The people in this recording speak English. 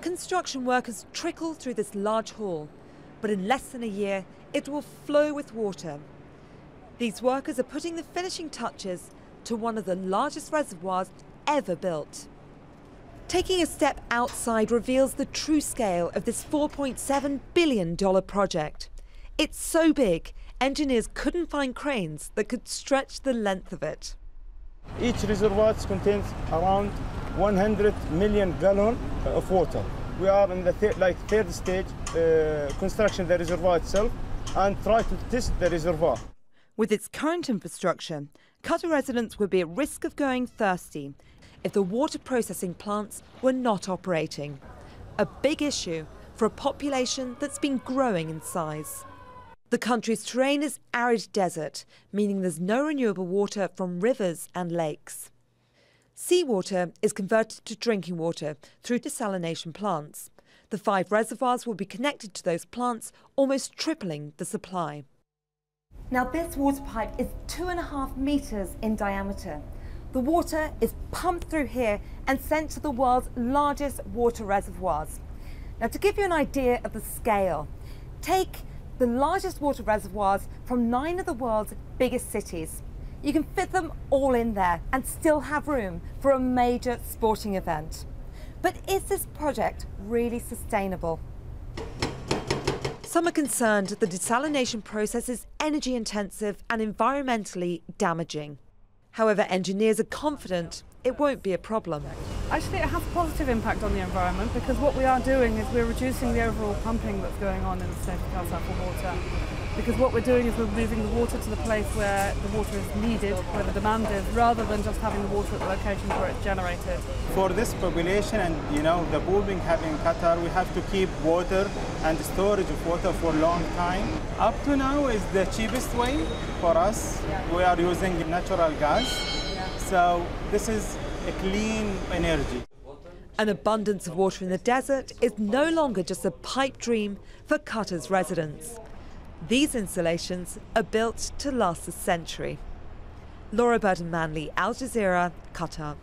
Construction workers trickle through this large hall, but in less than a year, it will flow with water. These workers are putting the finishing touches to one of the largest reservoirs ever built. Taking a step outside reveals the true scale of this $4.7 billion project. It's so big, engineers couldn't find cranes that could stretch the length of it. Each reservoir contains around 100 million gallons of water. We are in the third stage, construction of the reservoir itself, and try to test the reservoir. With its current infrastructure, Qatar residents would be at risk of going thirsty if the water processing plants were not operating. A big issue for a population that's been growing in size. The country's terrain is arid desert, meaning there's no renewable water from rivers and lakes. Seawater is converted to drinking water through desalination plants. The 5 reservoirs will be connected to those plants, almost tripling the supply. Now this water pipe is 2.5 meters in diameter. The water is pumped through here and sent to the world's largest water reservoirs. Now to give you an idea of the scale, take the largest water reservoirs from 9 of the world's biggest cities. You can fit them all in there and still have room for a major sporting event. But is this project really sustainable? Some are concerned that the desalination process is energy intensive and environmentally damaging. However, engineers are confident it won't be a problem. Actually, it has a positive impact on the environment, because what we are doing is we're reducing the overall pumping that's going on in the state of Qatar for water. Because what we're doing is we're moving the water to the place where the water is needed, where the demand is, rather than just having the water at the locations where it's generated. For this population and, the booming happening in Qatar, we have to keep water and storage of water for a long time. Up to now is the cheapest way for us. Yeah. We are using natural gas. So this is a clean energy. An abundance of water in the desert is no longer just a pipe dream for Qatar's residents. These installations are built to last a century. Laura Burdon-Manley, Al Jazeera, Qatar.